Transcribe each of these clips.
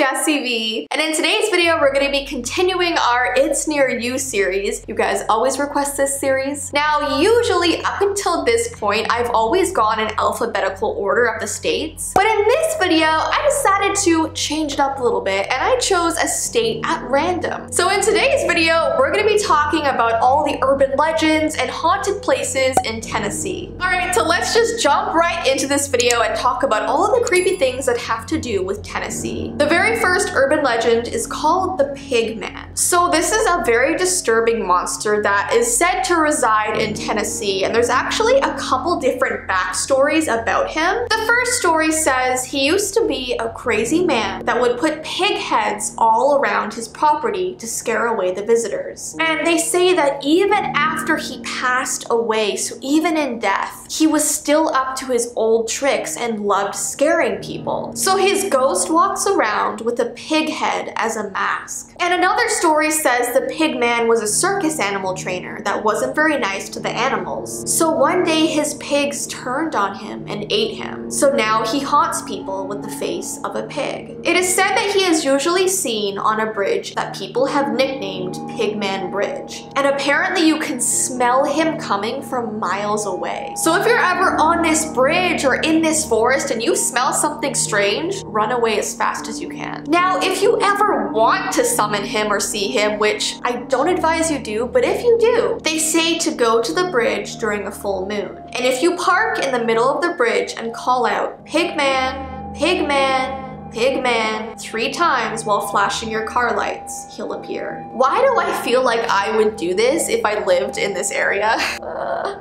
is Jessii Vee, and in today's video we're going to be continuing our It's Near You series. You guys always request this series. Now usually up until this point I've always gone in alphabetical order of the states, but in this video I decided to change it up a little bit and I chose a state at random. So in today's video we're going to be talking about all the urban legends and haunted places in Tennessee. Alright, so let's just jump right into this video and talk about all of the creepy things that have to do with Tennessee. The very first urban legend is called the Pig Man. So this is a very disturbing monster that is said to reside in Tennessee, and there's actually a couple different backstories about him. The first story says he used to be a crazy man that would put pig heads all around his property to scare away the visitors. And they say that even after he passed away, so even in death, he was still up to his old tricks and loved scaring people. So his ghost walks around with a pig head as a mask. And another story says the Pig Man was a circus animal trainer that wasn't very nice to the animals. So one day his pigs turned on him and ate him. So now he haunts people with the face of a pig. It is said that he is usually seen on a bridge that people have nicknamed Pigman Bridge. And apparently you can smell him coming from miles away. So if you're ever on this bridge or in this forest and you smell something strange, run away as fast as you can. Now, if you ever want to summon him or see him, which I don't advise you do, but if you do, they say to go to the bridge during a full moon. And if you park in the middle of the bridge and call out, "Pig Man, Pig Man, Pig Man," 3 times while flashing your car lights, he'll appear. Why do I feel like I would do this if I lived in this area?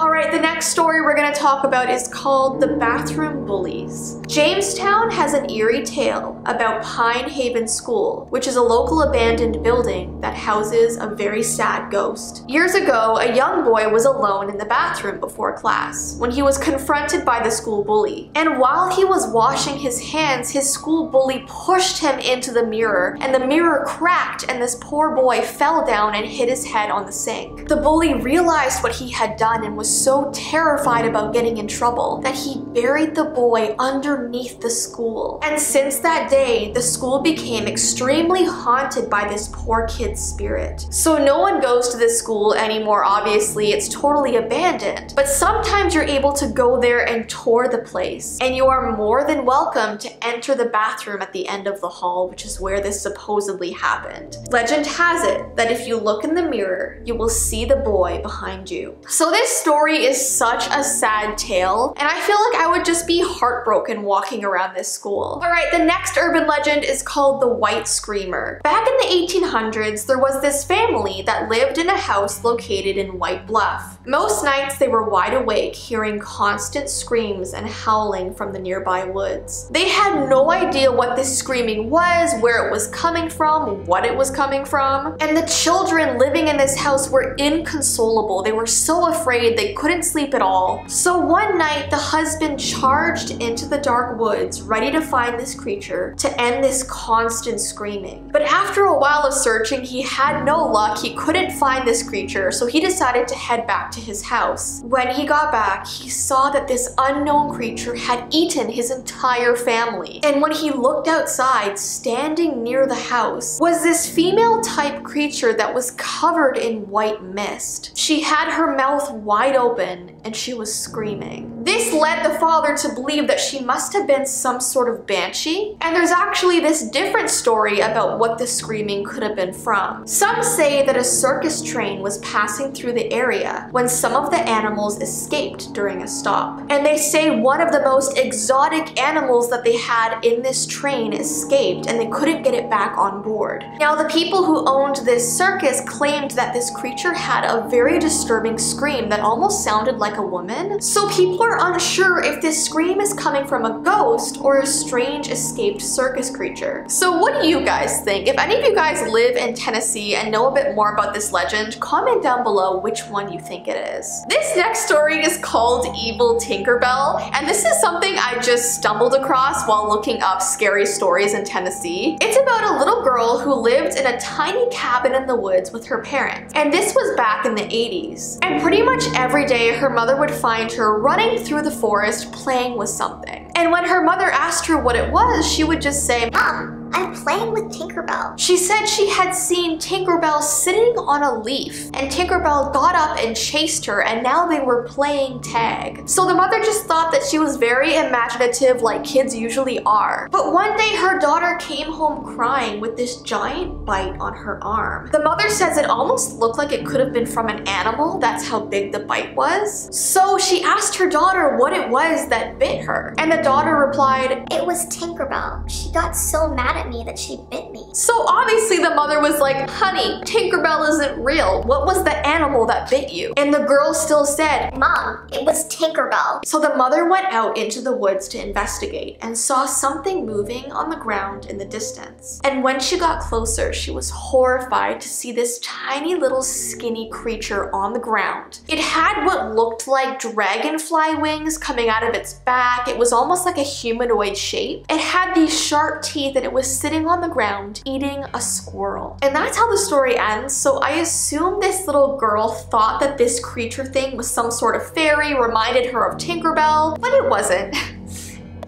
Alright, the next story we're gonna talk about is called The Bathroom Bullies. Jamestown has an eerie tale about Pine Haven School, which is a local abandoned building that houses a very sad ghost. Years ago, a young boy was alone in the bathroom before class when he was confronted by the school bully. And while he was washing his hands, his school bully pushed him into the mirror, and the mirror cracked and this poor boy fell down and hit his head on the sink. The bully realized what he had done and was so terrified about getting in trouble that he buried the boy underneath the school. And since that day, the school became extremely haunted by this poor kid's spirit. So no one goes to this school anymore, obviously, it's totally abandoned. But sometimes you're able to go there and tour the place, and you are more than welcome to enter the bathroom at the end of the hall, which is where this supposedly happened. Legend has it that if you look in the mirror, you will see the boy behind you. So this story is such a sad tale, and I feel like I would just be heartbroken walking around this school. Alright, the next urban legend is called the White Screamer. Back in the 1800s, there was this family that lived in a house located in White Bluff. Most nights they were wide awake, hearing constant screams and howling from the nearby woods. They had no idea what this screaming was, where it was coming from, what it was coming from. And the children living in this house were inconsolable. They were so afraid they couldn't sleep at all. So one night the husband charged into the dark woods, ready to find this creature to end this constant screaming. But after a while of searching, he had no luck. He couldn't find this creature, so he decided to head back to his house. When he got back, he saw that this unknown creature had eaten his entire family. And when he looked outside, standing near the house, was this female-type creature that was covered in white mist. She had her mouth wide open and she was screaming. This led the father to believe that she must have been some sort of banshee, and there's actually this different story about what the screaming could have been from. Some say that a circus train was passing through the area when some of the animals escaped during a stop, and they say one of the most exotic animals that they had in this train escaped and they couldn't get it back on board. Now, the people who owned this circus claimed that this creature had a very disturbing scream that almost sounded like a woman. So people are unsure if this scream is coming from a ghost or a strange escaped circus creature. So what do you guys think? If any of you guys live in Tennessee and know a bit more about this legend, comment down below which one you think it is. This next story is called Evil Tinkerbell, and this is something I just stumbled across while looking up scary stories in Tennessee. It's about a little girl who lived in a tiny cabin in the woods with her parents, and this was back in the 80s. And pretty much every day her mother would find her running through the forest playing with something. And when her mother asked her what it was, she would just say, "Mom, I'm playing with Tinkerbell. She said she had seen Tinkerbell sitting on a leaf, and Tinkerbell got up and chased her, and now they were playing tag. So the mother just thought that she was very imaginative like kids usually are. But one day her daughter came home crying with this giant bite on her arm. The mother says it almost looked like it could have been from an animal, that's how big the bite was. So she asked her daughter what it was that bit her, and the daughter replied, "It was Tinkerbell. She got so mad at me that she bit me." So obviously the mother was like, "Honey, Tinkerbell isn't real. What was the animal that bit you?" And the girl still said, "Mom, it was Tinkerbell." So the mother went out into the woods to investigate and saw something moving on the ground in the distance. And when she got closer, she was horrified to see this tiny little skinny creature on the ground. It had what looked like dragonfly wings coming out of its back. It was almost like a humanoid shape. It had these sharp teeth and it was sitting on the ground eating a squirrel. And that's how the story ends, so I assume this little girl thought that this creature thing was some sort of fairy, reminded her of Tinkerbell, but it wasn't.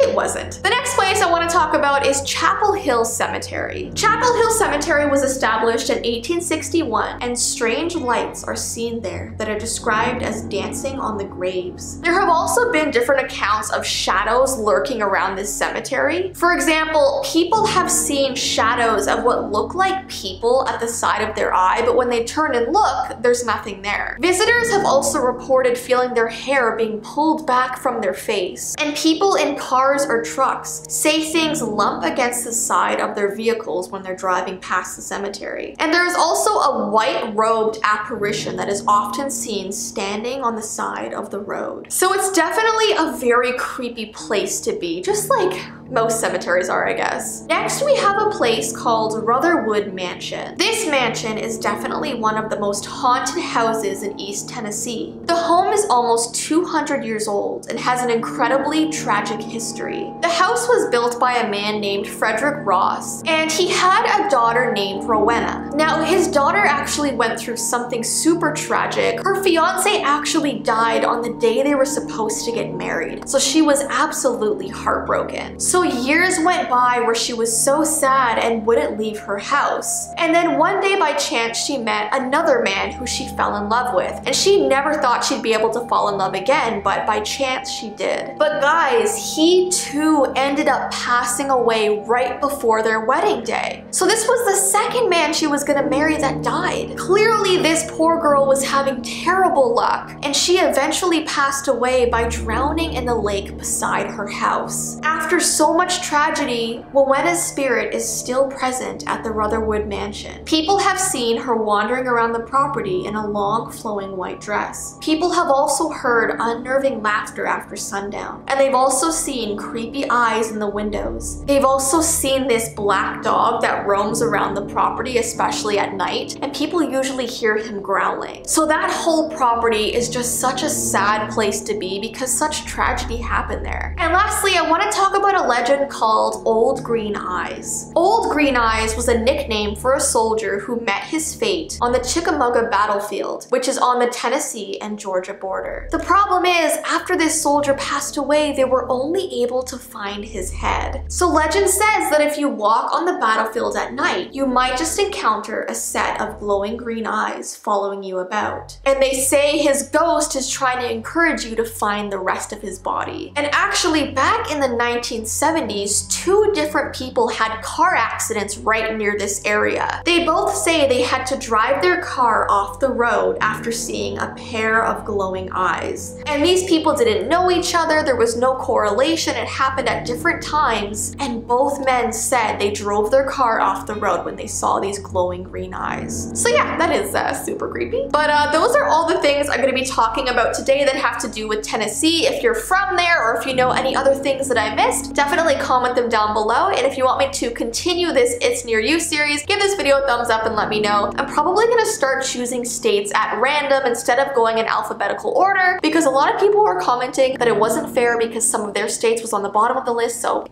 It wasn't. The next place I want to talk about is Chapel Hill Cemetery. Chapel Hill Cemetery was established in 1861, and strange lights are seen there that are described as dancing on the graves. There have also been different accounts of shadows lurking around this cemetery. For example, people have seen shadows of what look like people at the side of their eye, but when they turn and look, there's nothing there. Visitors have also reported feeling their hair being pulled back from their face, and people in cars or trucks say things lump against the side of their vehicles when they're driving past the cemetery. And there is also a white-robed apparition that is often seen standing on the side of the road. So it's definitely a very creepy place to be, just like most cemeteries are, I guess. Next, we have a place called Rotherwood Mansion. This mansion is definitely one of the most haunted houses in East Tennessee. The home is almost 200 years old and has an incredibly tragic history. The house was built by a man named Frederick Ross, and he had a daughter named Rowena. Now, his daughter actually went through something super tragic. Her fiance actually died on the day they were supposed to get married, so she was absolutely heartbroken. So years went by where she was so sad and wouldn't leave her house. And then one day by chance, she met another man who she fell in love with, and she never thought she'd be able to fall in love again, but by chance she did. But guys, he too ended up passing away right before their wedding day. So this was the second man she was gonna marry that died. Clearly this poor girl was having terrible luck, and she eventually passed away by drowning in the lake beside her house. After so much tragedy, Rowena's spirit is still present at the Rotherwood Mansion. People have seen her wandering around the property in a long flowing white dress. People have also heard unnerving laughter after sundown, and they've also seen creepy eyes in the windows. They've also seen this black dog that roams around the property, especially at night, and people usually hear him growling. So that whole property is just such a sad place to be because such tragedy happened there. And lastly, I want to talk about a legend called Old Green Eyes. Old Green Eyes was a nickname for a soldier who met his fate on the Chickamauga battlefield, which is on the Tennessee and Georgia border. The problem is, after this soldier passed away, they were only able to find his head. So legend says that if you walk on the battlefield at night, you might just encounter a set of glowing green eyes following you about. And they say his ghost is trying to encourage you to find the rest of his body. And actually, back in the 1970s, two different people had car accidents right near this area. They both say they had to drive their car off the road after seeing a pair of glowing eyes. And these people didn't know each other, there was no correlation. It happened at different times, and both men said they drove their car off the road when they saw these glowing green eyes. So yeah, that is super creepy. But those are all the things I'm going to be talking about today that have to do with Tennessee. If you're from there, or if you know any other things that I missed, definitely comment them down below. And if you want me to continue this It's Near You series, give this video a thumbs up and let me know. I'm probably going to start choosing states at random instead of going in alphabetical order, because a lot of people were commenting that it wasn't fair because some of their states was on the bottom of the list, so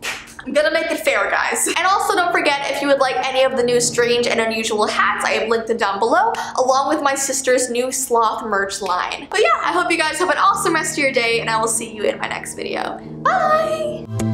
I'm gonna make it fair, guys. And also don't forget, if you would like any of the new strange and unusual hats, I have linked them down below, along with my sister's new sloth merch line. But yeah, I hope you guys have an awesome rest of your day, and I will see you in my next video. Bye!